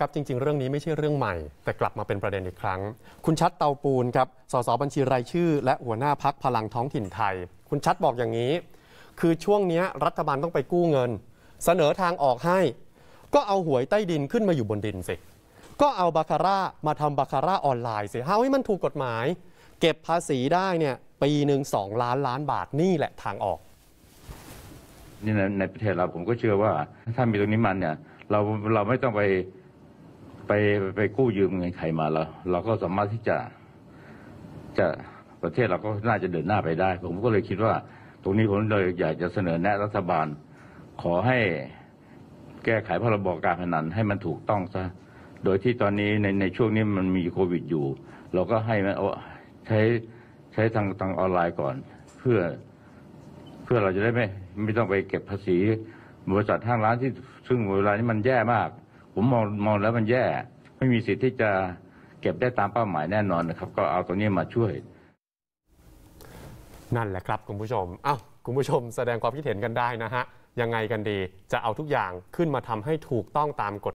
ครับจริงๆเรื่องนี้ไม่ใช่เรื่องใหม่แต่กลับมาเป็นประเด็นอีกครั้งคุณชัดเตาปูนครับสสบัญชีรายชื่อและหัวหน้าพรรคพลังท้องถิ่นไทยคุณชัดบอกอย่างนี้คือช่วงนี้รัฐบาลต้องไปกู้เงินเสนอทางออกให้ก็เอาหวยใต้ดินขึ้นมาอยู่บนดินสิก็เอาบาคาร่ามาทำบาคาร่าออนไลน์สิเอาให้มันถูกกฎหมายเก็บภาษีได้เนี่ยปีหนึ่ง2 ล้านล้านบาทนี่แหละทางออกนี่ในประเทศเราผมก็เชื่อว่าถ้ามีตรงนี้มันเนี่ยเราไม่ต้องไปกู้ยืมเงินใครมาแล้วเราก็สามารถที่จะประเทศเราก็น่าจะเดินหน้าไปได้ผมก็เลยคิดว่าตรงนี้ผมเลยอยากจะเสนอแนะรัฐบาลขอให้แก้ไขพรบการพนันให้มันถูกต้องซะโดยที่ตอนนี้ในช่วงนี้มันมีโควิดอยู่เราก็ให้มันใช้ทางออนไลน์ก่อนเพื่อเราจะได้ไม่ต้องไปเก็บภาษีบริษัทห้างร้านที่ซึ่งเวลานี้มันแย่มากผมมองแล้วมันแย่ไม่มีสิทธิ์ที่จะเก็บได้ตามเป้าหมายแน่นอนนะครับก็เอาตัวนี้มาช่วยนั่นแหละครับคุณผู้ชมคุณผู้ชมแสดงความคิดเห็นกันได้นะฮะยังไงกันดีจะเอาทุกอย่างขึ้นมาทำให้ถูกต้องตามกฎ